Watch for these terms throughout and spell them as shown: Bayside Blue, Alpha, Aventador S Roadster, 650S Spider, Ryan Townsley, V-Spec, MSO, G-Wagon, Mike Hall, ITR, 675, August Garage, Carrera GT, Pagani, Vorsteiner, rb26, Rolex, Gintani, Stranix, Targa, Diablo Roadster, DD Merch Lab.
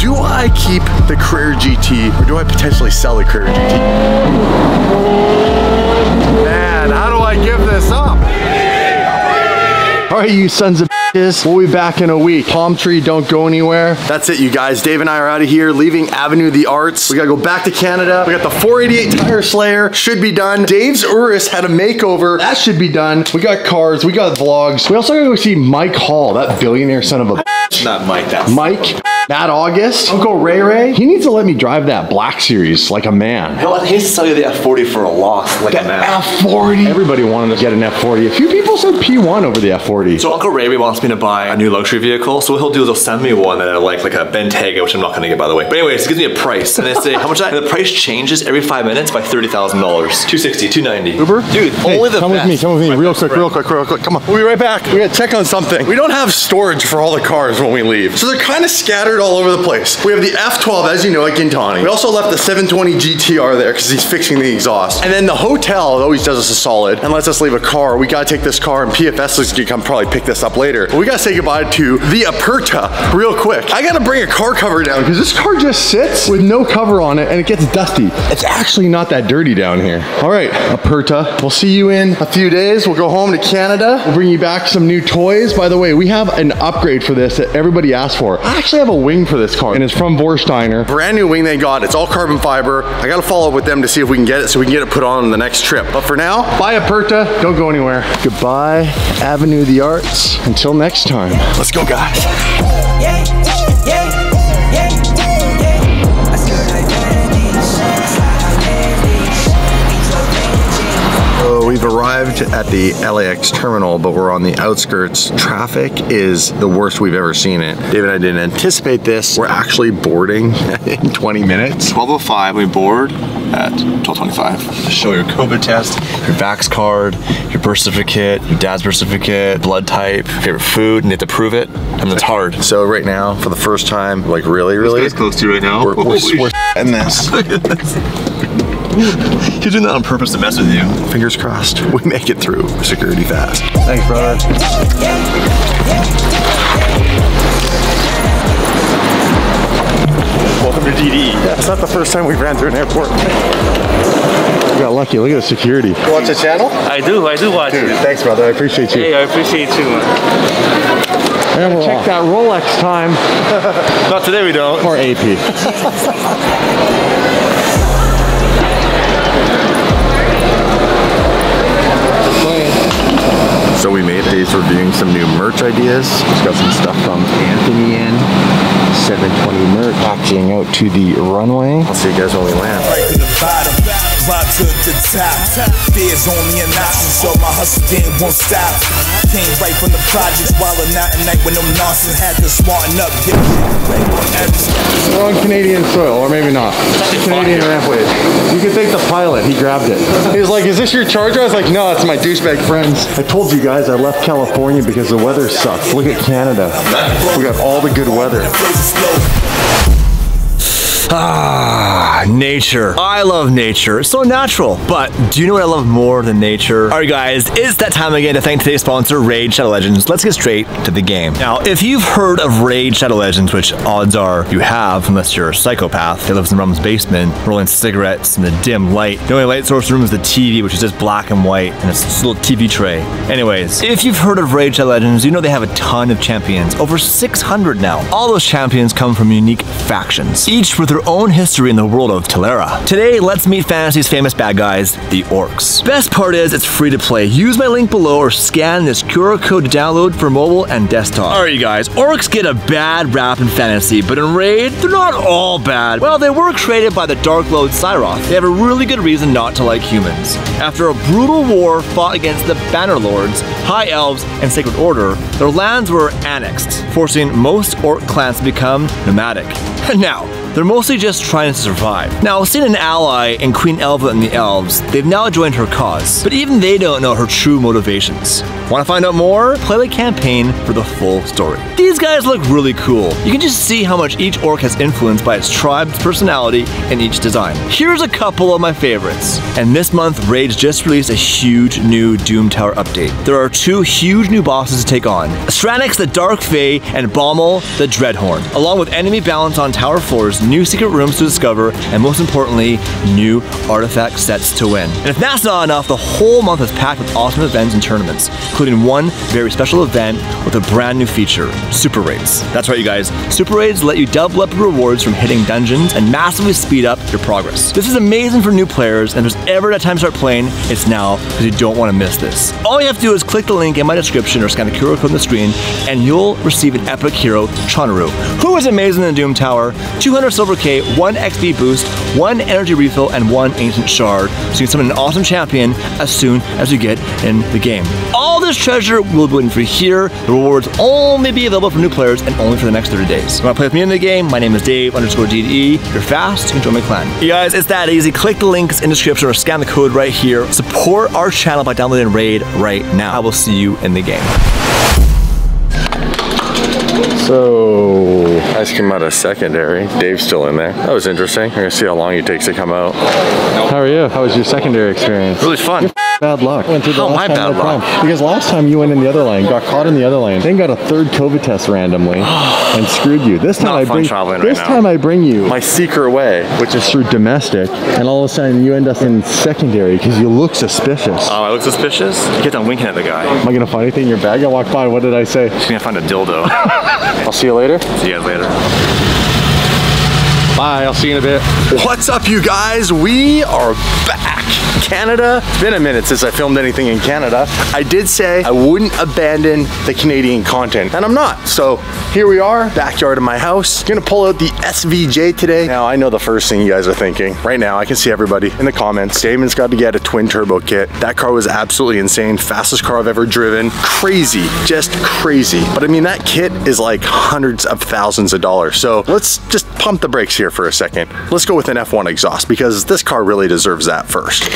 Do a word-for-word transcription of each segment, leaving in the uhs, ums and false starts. Do I keep the Carrera G T or do I potentially sell the Carrera G T? Man, how do I give this up? All right, you sons of bitches, we'll be back in a week. Palm tree, don't go anywhere. That's it, you guys. Dave and I are out of here, leaving Avenue of the Arts. We gotta go back to Canada. We got the four eighty-eight Tire Slayer, should be done. Dave's Urus had a makeover, that should be done. We got cars, we got vlogs. We also gotta go see Mike Hall, that billionaire son of a bitch. Not Mike, that's Mike. That August, Uncle Ray Ray, he needs to let me drive that Black Series like a man. He'll, he needs to sell you the F forty for a loss like that a man. F forty? Everybody wanted to get an F forty. A few people said P one over the F forty. So Uncle Ray Ray wants me to buy a new luxury vehicle, so what he'll do is he'll send me one that I like, like a Bentayga, which I'm not gonna get by the way. But anyways, he gives me a price, and I say, how much that? And the price changes every five minutes by thirty thousand dollars. two sixty, two ninety. Uber? Dude, hey, only the come best. with me, come with me, real quick, real quick, real quick, come on. We'll be right back. We gotta check on something. We don't have storage for all the cars when we leave, so they're kinda scattered all over the place. We have the F twelve, as you know, at Gintani. We also left the seven twenty G T R there because he's fixing the exhaust. And then the hotel always does us a solid and lets us leave a car. We gotta take this car, and P F S is gonna come probably pick this up later. But we gotta say goodbye to the Aperta real quick. I gotta bring a car cover down because this car just sits with no cover on it and it gets dusty. It's actually not that dirty down here. All right, Aperta, we'll see you in a few days. We'll go home to Canada. We'll bring you back some new toys. By the way, we have an upgrade for this that everybody asked for. I actually have a wing for this car, and it's from Vorsteiner. Brand new wing they got. It's all carbon fiber. I gotta follow up with them to see if we can get it so we can get it put on the next trip. But for now, bye Aperta, don't go anywhere. Goodbye, Avenue of the Arts. Until next time. Let's go, guys. Yeah, yeah, yeah. We've arrived at the L A X terminal, but we're on the outskirts. Traffic is the worst we've ever seen it. Dave and I didn't anticipate this. We're actually boarding in twenty minutes. twelve oh five, we board at twelve twenty-five. Show your COVID test, your vax card, your birth certificate, your dad's birth certificate, blood type, favorite food, and you have to prove it, and it's hard. So right now, for the first time, like really, really. This guy's close to you right now. We're, we're, we're in this. Look at this. He's doing that on purpose to mess with you. Fingers crossed, we make it through security fast. Thanks, brother. Welcome to D D E. That's not the first time we've ran through an airport. You got lucky, look at the security. You watch the channel? I do, I do watch Dude, it. Thanks, brother, I appreciate you. Hey, I appreciate you, man. And we're Check off. that Rolex time. Not today we don't. Or A P. So we made it. Dave's reviewing some new merch ideas. Just got some stuff from Anthony in. seven twenty merch. Packaging out to the runway. I'll see you guys when we land. Right to the bottom, right to the top. There's only an option, so my hustle game won't stop. Came right from the projects while a night and night when them nonsense had to smarten up. Get it. We're on Canadian soil, or maybe not. Canadian rampway. You can thank the pilot, he grabbed it. He was like, is this your charger? I was like, no, it's my douchebag friends. I told you guys. Guys, I left California because the weather sucks. Look at Canada. We got all the good weather. Ah, nature. I love nature. It's so natural. But do you know what I love more than nature? All right, guys, it's that time again to thank today's sponsor, Raid Shadow Legends. Let's get straight to the game. Now, if you've heard of Raid Shadow Legends, which odds are you have, unless you're a psychopath that lives in Rum's basement, rolling cigarettes in the dim light. The only light source in the room is the T V, which is just black and white, and it's this little T V tray. Anyways, if you've heard of Raid Shadow Legends, you know they have a ton of champions, over six hundred now. All those champions come from unique factions, each with their own history in the world of Tellera. Today, let's meet Fantasy's famous bad guys, the Orcs. Best part is, it's free to play. Use my link below or scan this Q R code to download for mobile and desktop. Alright you guys, Orcs get a bad rap in Fantasy, but in Raid, they're not all bad. Well, they were created by the Dark Lord Cyroth. They have a really good reason not to like humans. After a brutal war fought against the Banner Lords, High Elves, and Sacred Order, their lands were annexed, forcing most Orc clans to become nomadic. And now, They're mostly just trying to survive. Now, seeing an ally in Queen Elva and the Elves, they've now joined her cause, but even they don't know her true motivations. Want to find out more? Play the campaign for the full story. These guys look really cool. You can just see how much each orc has influenced by its tribe's personality and each design. Here's a couple of my favorites. And this month, Raid just released a huge new Doom Tower update. There are two huge new bosses to take on, Stranix the Dark Fae and Bommel the Dreadhorn, along with enemy balance on Tower floors, new secret rooms to discover, and most importantly, new artifact sets to win. And if that's not enough, the whole month is packed with awesome events and tournaments, including one very special event with a brand new feature, Super Raids. That's right, you guys. Super Raids let you double up your rewards from hitting dungeons and massively speed up your progress. This is amazing for new players, and if there's ever that time to start playing, it's now, because you don't want to miss this. All you have to do is click the link in my description or scan the Q R code on the screen, and you'll receive an epic hero, Chonru, who is amazing in the Doom Tower, two hundred silver K, one X P boost, one energy refill, and one ancient shard, so you can summon an awesome champion as soon as you get in the game. All this treasure will be waiting for you here. The rewards only be available for new players and only for the next thirty days. If you want to play with me in the game, my name is Dave underscore D D E. If you're fast, you can join my clan. You guys, it's that easy. Click the links in the description or scan the code right here. Support our channel by downloading Raid right now. I will see you in the game. So, guys came out of secondary. Dave's still in there. That was interesting. We're gonna see how long it takes to come out. How are you? How was your secondary experience? Really fun. You're bad luck. Went through the oh, my bad luck. Time. Because last time you went in the other lane, got caught in the other lane, then got a third COVID test randomly and screwed you. This time Not I fun bring traveling this right time now. I bring you my secret way, which is through domestic, and all of a sudden you end up in secondary because you look suspicious. Oh, I look suspicious? You get done winking at the guy. Am I gonna find anything in your bag? I walked by. What did I say? She's gonna find a dildo. I'll see you later. See you guys later. Bye, I'll see you in a bit. What's up, you guys? We are back. Canada, it's been a minute since I filmed anything in Canada. I did say I wouldn't abandon the Canadian content, and I'm not. So here we are, backyard of my house. Gonna pull out the S V J today. Now, I know the first thing you guys are thinking. Right now, I can see everybody in the comments. Damon's got to get a twin turbo kit. That car was absolutely insane. Fastest car I've ever driven. Crazy, just crazy. But I mean, that kit is like hundreds of thousands of dollars. So let's just pump the brakes here for a second. Let's go with an F one exhaust because this car really deserves that first.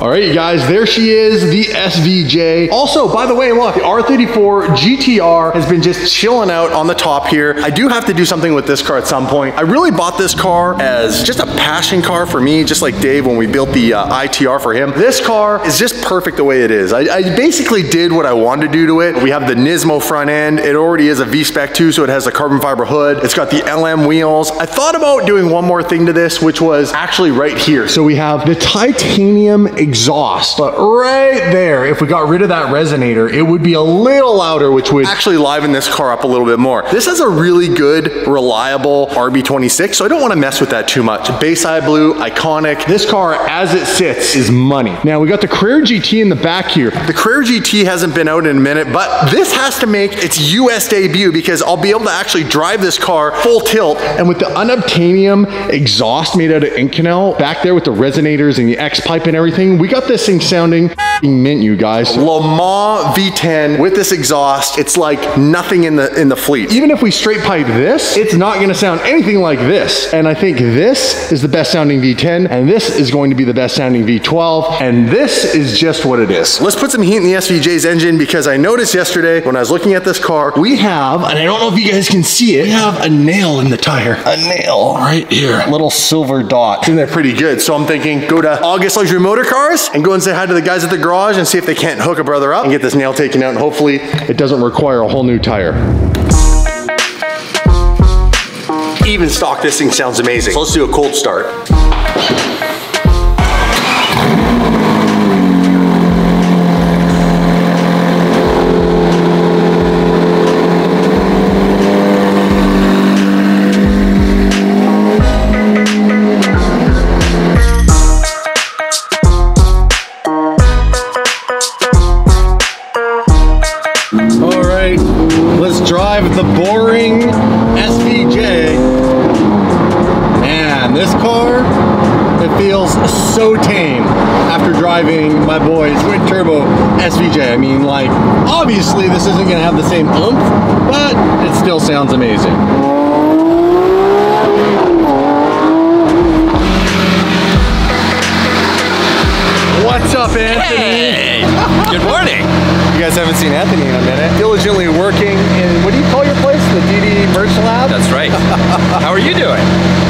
All right, you guys, there she is, the S V J. Also, by the way, look, the R thirty-four G T R has been just chilling out on the top here. I do have to do something with this car at some point. I really bought this car as just a passion car for me, just like Dave when we built the uh, I T R for him. This car is just perfect the way it is. I, I basically did what I wanted to do to it. We have the Nismo front end. It already is a V-Spec too, so it has a carbon fiber hood. It's got the L M wheels. I thought about doing doing one more thing to this, which was actually right here. So we have the titanium exhaust, but right there, if we got rid of that resonator, it would be a little louder, which would actually liven this car up a little bit more. This has a really good, reliable R B twenty-six, so I don't want to mess with that too much. Bayside Blue, iconic. This car, as it sits, is money. Now, we got the Carrera G T in the back here. The Carrera G T hasn't been out in a minute, but this has to make its U S debut because I'll be able to actually drive this car full tilt, and with the unobtainium exhaust made out of inconel back there with the resonators and the X pipe and everything, we got this thing sounding mint, you guys. Le Mans V ten with this exhaust, it's like nothing in the in the fleet. Even if we straight pipe this, it's not going to sound anything like this. And I think this is the best sounding V ten, and this is going to be the best sounding V twelve, and this is just what it is. Let's put some heat in the S V J's engine because I noticed yesterday when I was looking at this car, we have, and I don't know if you guys can see it, we have a nail in the tire. A nail, right? Right here, little silver dot. Isn't that pretty good? So I'm thinking, go to August Luxury Motorcars and go and say hi to the guys at the garage and see if they can't hook a brother up and get this nail taken out, and hopefully it doesn't require a whole new tire. Even stock, this thing sounds amazing. So let's do a cold start. Drive the boring S V J. Man, this car, it feels so tame after driving my boy's twin turbo S V J. I mean, like, obviously this isn't gonna have the same oomph, but it still sounds amazing. haven't seen Anthony in a minute. Diligently working in, what do you call your place? The D D Merch Lab? That's right. How are you doing?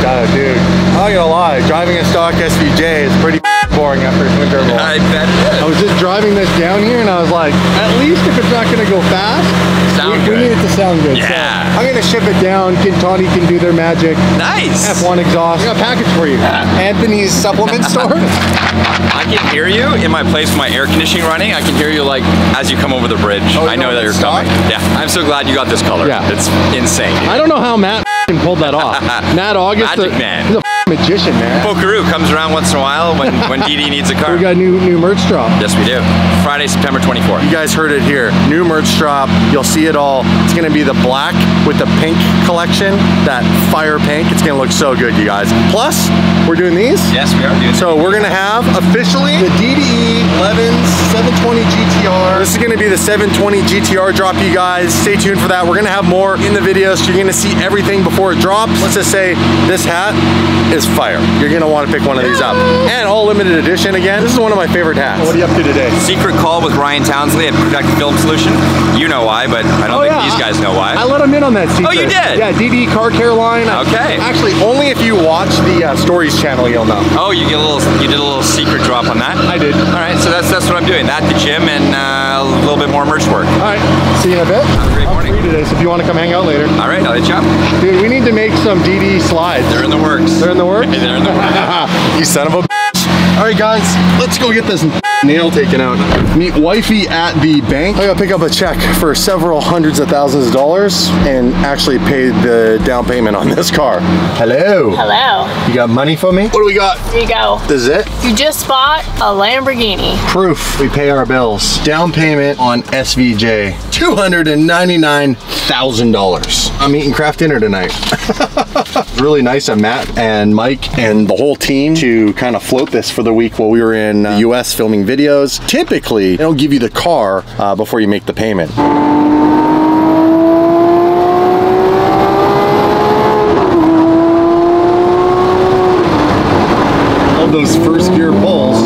God, dude, I'm not gonna lie, driving a stock S V J is pretty boring after a winter roll. I bet it is. I was just driving this down here and I was like, at least if it's not gonna go fast, sound we, we need it to sound good. Yeah. So I'm gonna ship it down. Gintani can do their magic. Nice. F one exhaust. I got a package for you. Anthony's supplement store. I can hear you in my place with my air conditioning running. I can hear you like as you come over the bridge. Oh, I know that you're stock? coming. Yeah. I'm so glad you got this color. Yeah. It's insane. I don't know how Matt pulled that off. Matt August, Magic the, man. He's a magician, man. Pokeroo comes around once in a while when, when D D needs a car. We got a new, new merch drop. Yes, we do. Friday, September twenty-fourth. You guys heard it here. New merch drop. You'll see it all. It's going to be the black with the pink collection, that fire pink. It's going to look so good, you guys. Plus, we're doing these. Yes, we are doing So these. We're going to have officially the D D E eleven's seven twenty G T R. This is going to be the seven twenty G T R drop, you guys. Stay tuned for that. We're going to have more in the video, so you're going to see everything before it drops. Let's just say this hat is fire. You're gonna want to pick one of these up. And all limited edition again. This is one of my favorite hats. What are you up to today? Secret call with Ryan Townsley at Project Film Solution. You know why, but I don't oh, think yeah. these guys know why. I let him in on that secret. Oh, you did? Yeah, D D Car Care line. Okay. Actually, only if you watch the uh, stories channel, you'll know. Oh, you get a little. You did a little secret drop on that. I did. All right, so that's that's what I'm doing. That, the gym, and uh, a little bit more merch work. All right. See you in a bit. Have a great morning. I'm free today, so if you want to come hang out later. All right, I'll hit you up. Dude, we need to make some D D slides. They're in the works. They're in the works? They're in the works. You son of a bitch. All right, guys, let's go get this nail taken out. Meet wifey at the bank. I gotta pick up a check for several hundreds of thousands of dollars and actually pay the down payment on this car. Hello. Hello. You got money for me? What do we got? Here you go. This is it? You just bought a Lamborghini. Proof we pay our bills. Down payment on S V J, two hundred ninety-nine thousand dollars. I'm eating craft dinner tonight. Really nice of Matt and Mike and the whole team to kind of float this for the week while we were in uh, the U S filming videos. Videos. Typically, they don't give you the car uh, before you make the payment. I love those first gear pulls.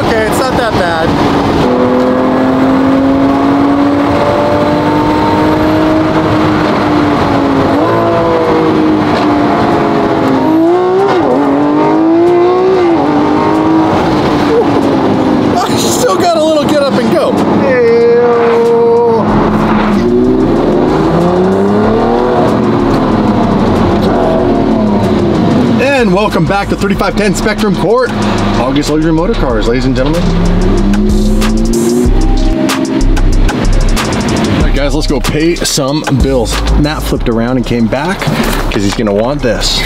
Okay, it's not that bad. Welcome back to thirty-five ten Spectrum Court, August Luxury Motorcars, ladies and gentlemen. All right, guys, let's go pay some bills. Matt flipped around and came back because he's gonna want this.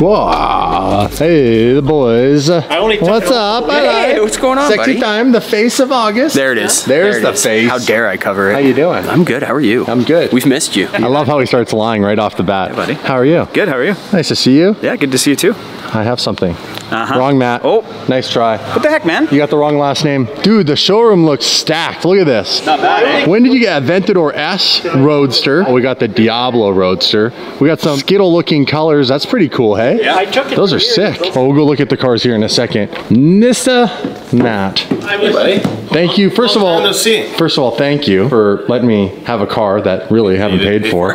Whoa! Hey, the boys. I only what's up? Hey, hey, what's going on, Sexy buddy? Time, the face of August. There it is. There's there the is. face. How dare I cover it? How you doing? I'm good. How are you? I'm good. We've missed you. I love how he starts lying right off the bat. Hey, buddy. How are you? Good. How are you? Nice to see you. Yeah, good to see you too. I have something. Uh-huh. Wrong Matt. Oh. Nice try. What the heck, man? You got the wrong last name. Dude, the showroom looks stacked. Look at this. Not bad. When did you get Aventador S Roadster? Oh, we got the Diablo Roadster. We got some Skittle looking colors. That's pretty cool, hey? Yeah. I took it. Those are sick. Oh, we'll go look at the cars here in a second. Nista Matt. Hi, buddy. Thank you. First of all, first of all, thank you for letting me have a car that really haven't paid for.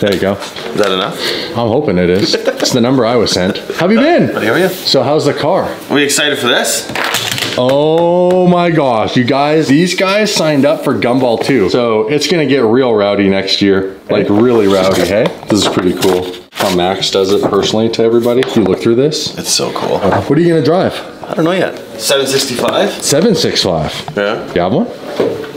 There you go. Is that enough? I'm hoping it is. It's the number I was sent. How have you been? How are you? So how's the car? Are we excited for this? Oh my gosh, you guys, these guys signed up for Gumball too. So it's gonna get real rowdy next year. Like really rowdy, hey? This is pretty cool. How Max does it personally to everybody. If you look through this. It's so cool. Uh, what are you gonna drive? I don't know yet. seven sixty-five? seven sixty-five. Yeah. You have one?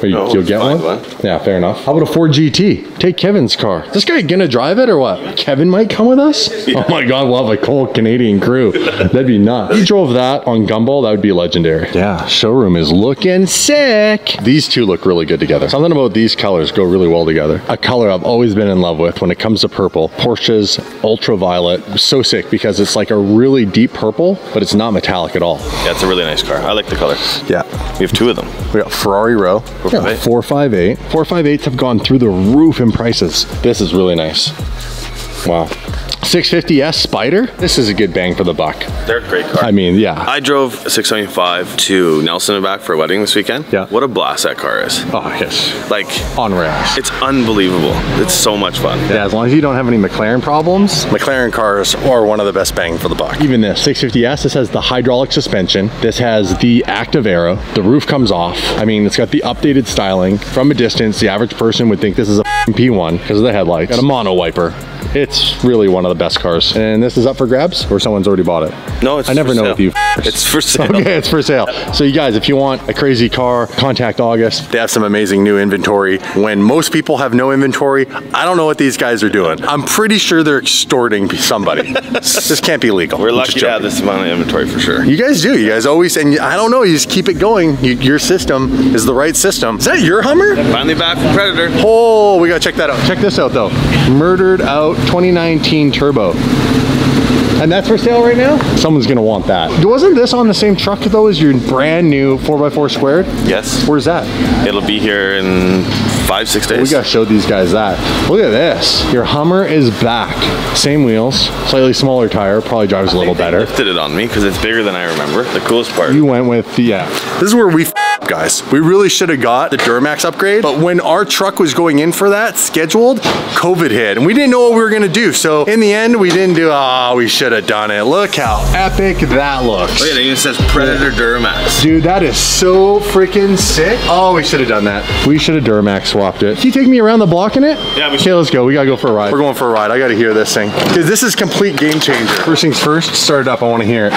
Or you, no, you'll get one? one? Yeah, fair enough. How about a Ford G T? Take Kevin's car. Is this guy gonna drive it or what? Kevin might come with us? Yeah. Oh my God, we'll have a whole Canadian crew. That'd be nuts. If you drove that on Gumball, that would be legendary. Yeah, showroom is looking sick. These two look really good together. Something about these colors go really well together. A color I've always been in love with when it comes to purple. Porsche's ultraviolet, so sick because it's like a really deep purple, but it's not metallic at all. Yeah, it's a really nice car. I like the color. Yeah. We have two of them. We got Ferrari row. Yeah, four five eight. four five eights have gone through the roof in prices. This is really nice. Wow. six fifty S Spider. This is a good bang for the buck. They're a great car. I mean, yeah. I drove a six seventy-five to Nelson and back for a wedding this weekend. Yeah. What a blast that car is. Oh, yes. Like, on rails. It's unbelievable. It's so much fun. Yeah, yeah, as long as you don't have any McLaren problems. McLaren cars are one of the best bang for the buck. Even this six fifty S, this has the hydraulic suspension. This has the Active Aero. The roof comes off. I mean, it's got the updated styling. From a distance, the average person would think this is a P one because of the headlights. Got a mono wiper. It's really one of the best cars. And this is up for grabs, or someone's already bought it? No, it's I never for know sale. If you It's for sale. Okay, it's for sale. So you guys, if you want a crazy car, contact August. They have some amazing new inventory. When most people have no inventory, I don't know what these guys are doing. I'm pretty sure they're extorting somebody. This can't be legal. We're I'm lucky to have this amount of inventory for sure. You guys do. You guys always, and I don't know, you just keep it going. You, your system is the right system. Is that your Hummer? Finally back from Predator. Oh, we gotta check that out. Check this out though. Murdered out twenty nineteen turbo. And that's for sale right now? Someone's gonna want that. Wasn't this on the same truck though as your brand new four by four Squared? Yes. Where's that? It'll be here in five, six days. We gotta show these guys that. Look at this. Your Hummer is back. Same wheels, slightly smaller tire, probably drives a little better. They lifted it on me because it's bigger than I remember. The coolest part. You went with the, yeah. This is where we f guys. We really should have got the Duramax upgrade, but when our truck was going in for that scheduled, COVID hit and we didn't know what we were gonna do. So in the end, we didn't do, ah, oh, we should have done it. Look how epic that looks. Look at it, it even says Predator Duramax. Dude, that is so freaking sick. Oh, we should have done that. We should have Duramax swapped it. Can you take me around the block in it? Yeah, we should. Okay, let's go. We gotta go for a ride. We're going for a ride. I gotta hear this thing. Dude, this is complete game changer. First things first, start it up. I wanna hear it.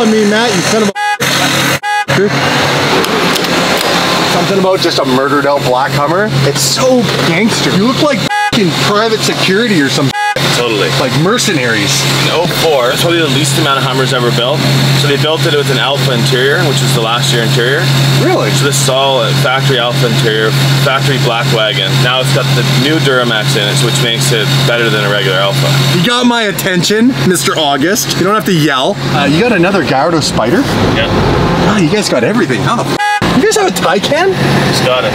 On me, Matt, you son of a something about just a murdered out black Hummer. It's so gangster. You look like in private security or some. Totally. Like mercenaries. In oh four, that's probably the least amount of Hummers ever built. So they built it with an Alpha interior, which is the last year interior. Really? So this is all a factory Alpha interior, factory black wagon. Now it's got the new Duramax in it, which makes it better than a regular Alpha. You got my attention, Mister August. You don't have to yell. Uh, you got another Gallardo Spider? Yeah. Wow, you guys got everything. How the f you guys have a Taycan? Just got it.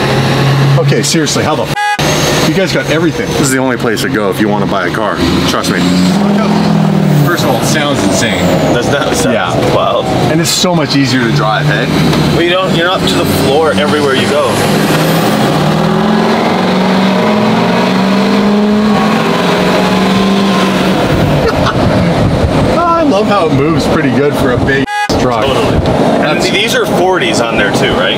Okay, seriously, how the f you guys got everything. This is the only place to go if you want to buy a car. Trust me. First of all, it sounds insane. That's that sounds yeah. wild. And it's so much easier to drive, eh? Well, you don't, you're not to the floor everywhere you go. I love how it moves pretty good for a big truck. Totally. And see, these are forties on there too, right?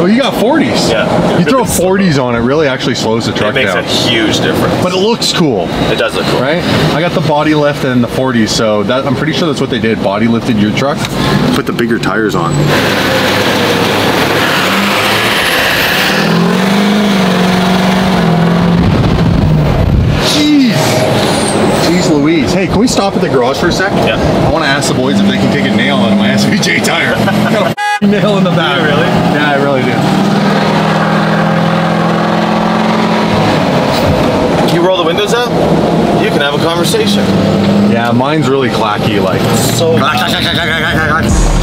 Oh, you got forties. Yeah. You throw forties on it, really actually slows the truck down. It makes down. a huge difference. But it looks cool. It does look cool. Right? I got the body lift and the forties, so that, I'm pretty sure that's what they did. Body lifted your truck. Put the bigger tires on. Hey, can we stop at the garage for a sec? Yeah. I want to ask the boys if they can take a nail out of my S V J tire. I got a nail in the back. Yeah, really? Yeah, I really do. Can you roll the windows up? You can have a conversation. Yeah, mine's really clacky, like. So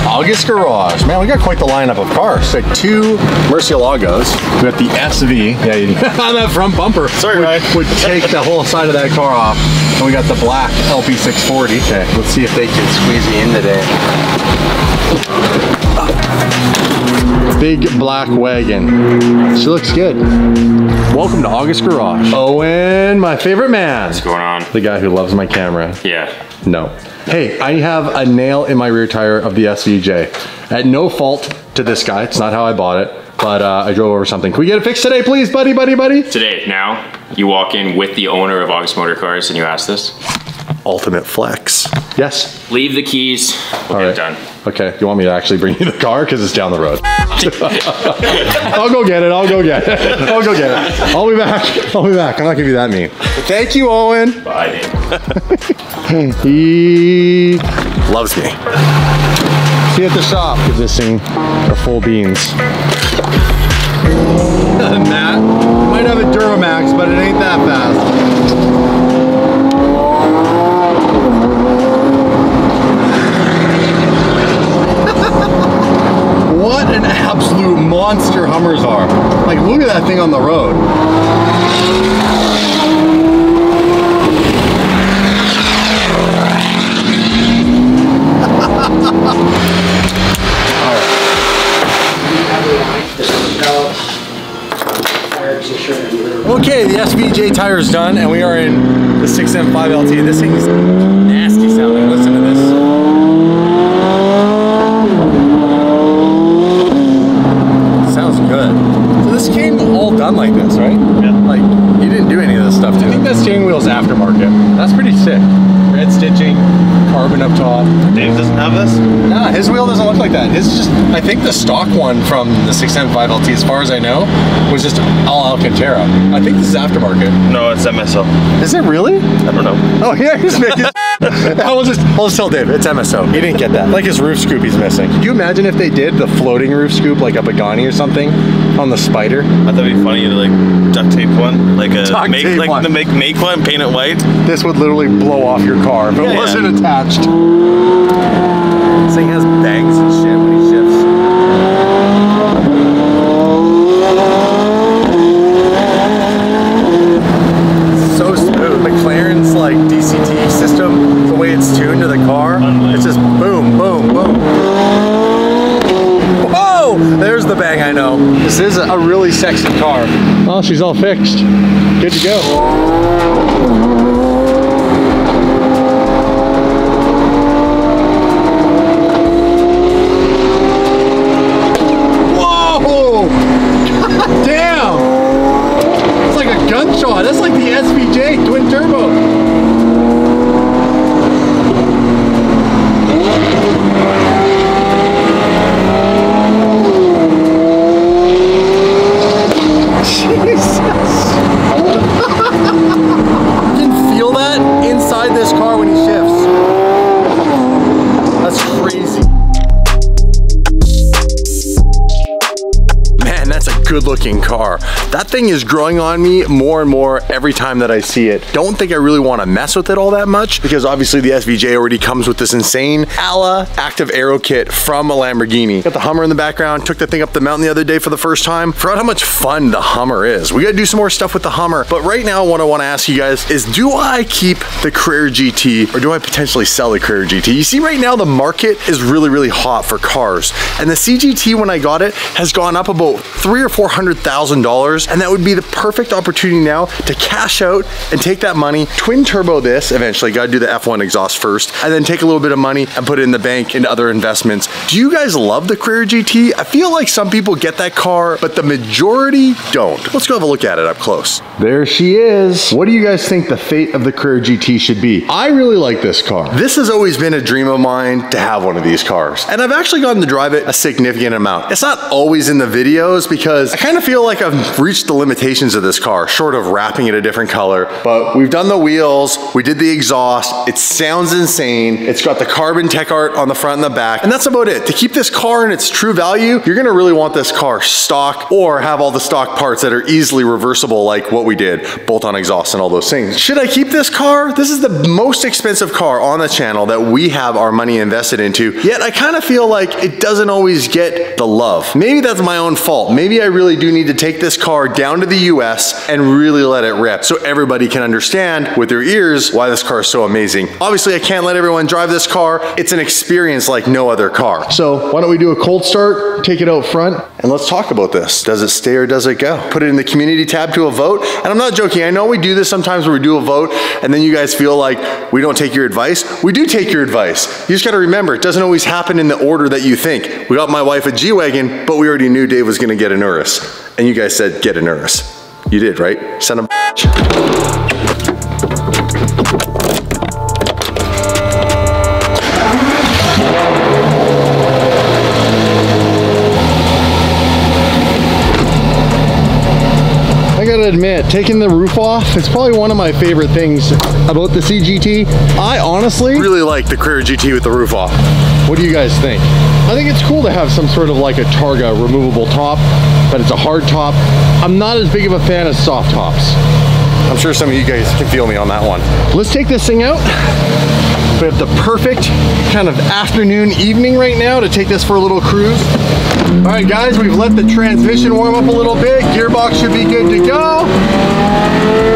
August Garage. Man, we got quite the lineup of cars. Like two Murcielagos. We got the S V. Yeah, you on that front bumper. Sorry, Ryan. Would take the whole side of that car off. And we got the black L P six forty. Okay, let's see if they can squeeze me in today. Big black wagon. She looks good. Welcome to August Garage. Owen, my favorite man. What's going on? The guy who loves my camera. Yeah. No. Hey, I have a nail in my rear tire of the S V J. At no fault to this guy, it's not how I bought it, but uh, I drove over something. Can we get it fixed today, please, buddy, buddy, buddy? Today, now? You walk in with the owner of August Motorcars and you ask this? Ultimate flex. Yes. Leave the keys, we'll get it done. Okay, you want me to actually bring you the car? Because it's down the road. I'll go get it, I'll go get it. I'll go get it. I'll be back, I'll be back. I'm not gonna be that mean. Thank you, Owen. Bye, Dave. He loves me. See you at the shop. Give this thing our full beans. Matt, you might have a Duramax, but it ain't that fast. monster Hummers are. Like, look at that thing on the road. Okay, the S V J tire is done, and we are in the six M five L T. This thing is nasty sounding. Listen to this. It sounds good. So this came all done like this, right? Yeah. Like, you didn't do any of this stuff to it. I think that steering wheel's aftermarket. That's pretty sick. Red stitching, carbon up top. Dave doesn't have this? Nah, his wheel doesn't look like that. His just, I think the stock one from the six M five L T, as far as I know, was just all Alcantara. I think this is aftermarket. No, it's M S O. Is it really? I don't know. Oh, yeah, he's making I will just, I'll just tell Dave, it's M S O. He didn't get that. Like, his roof scoop he's missing. Could you imagine if they did the floating roof scoop, like a Pagani or something, on the Spider? I thought it'd be funny to, like, duct tape one. Like, a make, tape like one. the make, make one, paint it white. This would literally blow off your car if it yeah, wasn't yeah. attached. This thing has bangs and shit when he shifts. So smooth. McLaren's like D C T system, the way it's tuned to the car, it's just boom, boom, boom. Whoa! There's the bang I know. This is a really sexy car. Oh, she's all fixed. Good to go. Good-looking car. That thing is growing on me more and more every time that I see it. Don't think I really want to mess with it all that much because obviously the S V J already comes with this insane Ala Active Aero kit from a Lamborghini. Got the Hummer in the background, took the thing up the mountain the other day for the first time. Forgot how much fun the Hummer is. We got to do some more stuff with the Hummer, but right now what I want to ask you guys is, do I keep the Carrera G T or do I potentially sell the Carrera G T? You see right now the market is really, really hot for cars, and the C G T when I got it has gone up about three or four four hundred thousand dollars, and that would be the perfect opportunity now to cash out and take that money, twin turbo this, eventually gotta do the F one exhaust first, and then take a little bit of money and put it in the bank and other investments. Do you guys love the Carrera G T? I feel like some people get that car, but the majority don't. Let's go have a look at it up close. There she is. What do you guys think the fate of the Carrera G T should be? I really like this car. This has always been a dream of mine to have one of these cars, and I've actually gotten to drive it a significant amount. It's not always in the videos because I kind of feel like I've reached the limitations of this car, short of wrapping it a different color, but we've done the wheels, we did the exhaust, it sounds insane, it's got the carbon tech art on the front and the back, and that's about it. To keep this car in its true value, you're gonna really want this car stock or have all the stock parts that are easily reversible like what we did, bolt-on exhaust and all those things. Should I keep this car? This is the most expensive car on the channel that we have our money invested into, yet I kind of feel like it doesn't always get the love. Maybe that's my own fault. Maybe I really do need to take this car down to the U S and really let it rip so everybody can understand with their ears why this car is so amazing. Obviously, I can't let everyone drive this car. It's an experience like no other car. So why don't we do a cold start, take it out front, and let's talk about this. Does it stay or does it go? Put it in the community tab to a vote. And I'm not joking. I know we do this sometimes where we do a vote and then you guys feel like we don't take your advice. We do take your advice. You just got to remember, it doesn't always happen in the order that you think. We got my wife a G-Wagon, but we already knew Dave was going to get an Urus. And you guys said, get an Urus. You did, right? Son of a I gotta admit, taking the roof off, it's probably one of my favorite things about the C G T. I honestly really like the Carrera G T with the roof off. What do you guys think? I think it's cool to have some sort of like a Targa removable top, but it's a hard top. I'm not as big of a fan of soft tops. I'm sure some of you guys can feel me on that one. Let's take this thing out, but the perfect kind of afternoon evening right now to take this for a little cruise. All right guys, we've let the transmission warm up a little bit. Gearbox should be good to go.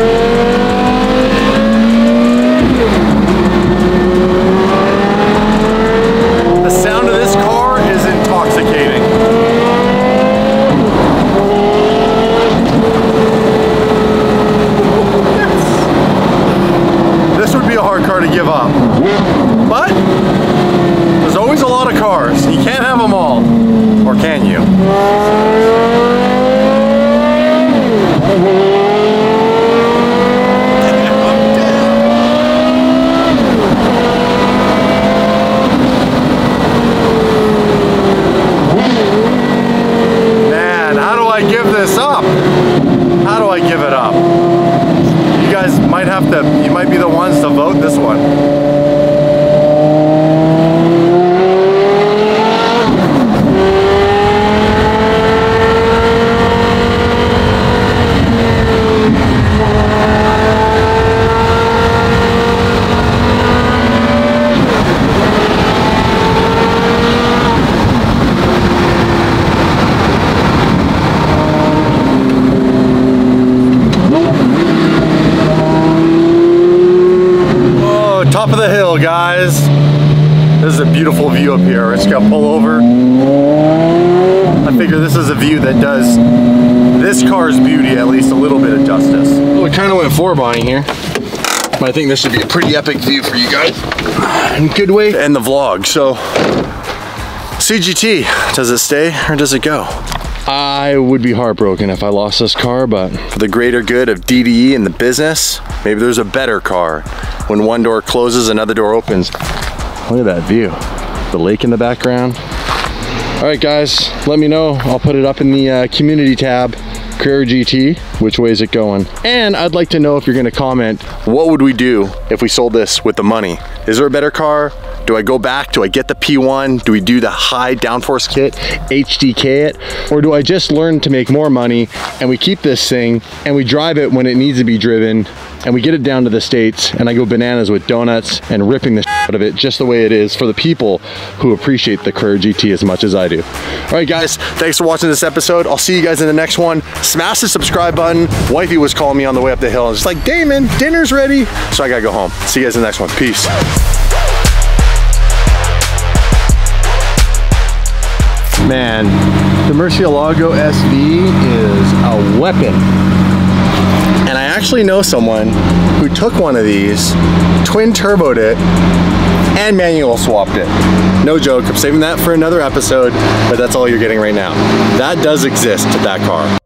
Buying here, but I think this should be a pretty epic view for you guys. And good way to end the vlog. So, C G T, does it stay or does it go? I would be heartbroken if I lost this car, but for the greater good of D D E and the business, maybe there's a better car. When one door closes, another door opens. Look at that view, the lake in the background. All right, guys, let me know. I'll put it up in the uh, community tab. Carrera G T, which way is it going? And I'd like to know if you're gonna comment, what would we do if we sold this with the money? Is there a better car? Do I go back? Do I get the P one? Do we do the high downforce kit, H D K it? Or do I just learn to make more money and we keep this thing and we drive it when it needs to be driven and we get it down to the States and I go bananas with donuts and ripping the shit out of it just the way it is for the people who appreciate the Carrera G T as much as I do. All right guys, thanks for watching this episode. I'll see you guys in the next one. Smash the subscribe button. Wifey was calling me on the way up the hill and was like, Damon, dinner's ready. So I gotta go home. See you guys in the next one. Peace. Man, the Murcielago S V is a weapon. And I actually know someone who took one of these, twin turboed it, and manual swapped it. No joke, I'm saving that for another episode, but that's all you're getting right now. That does exist, that car.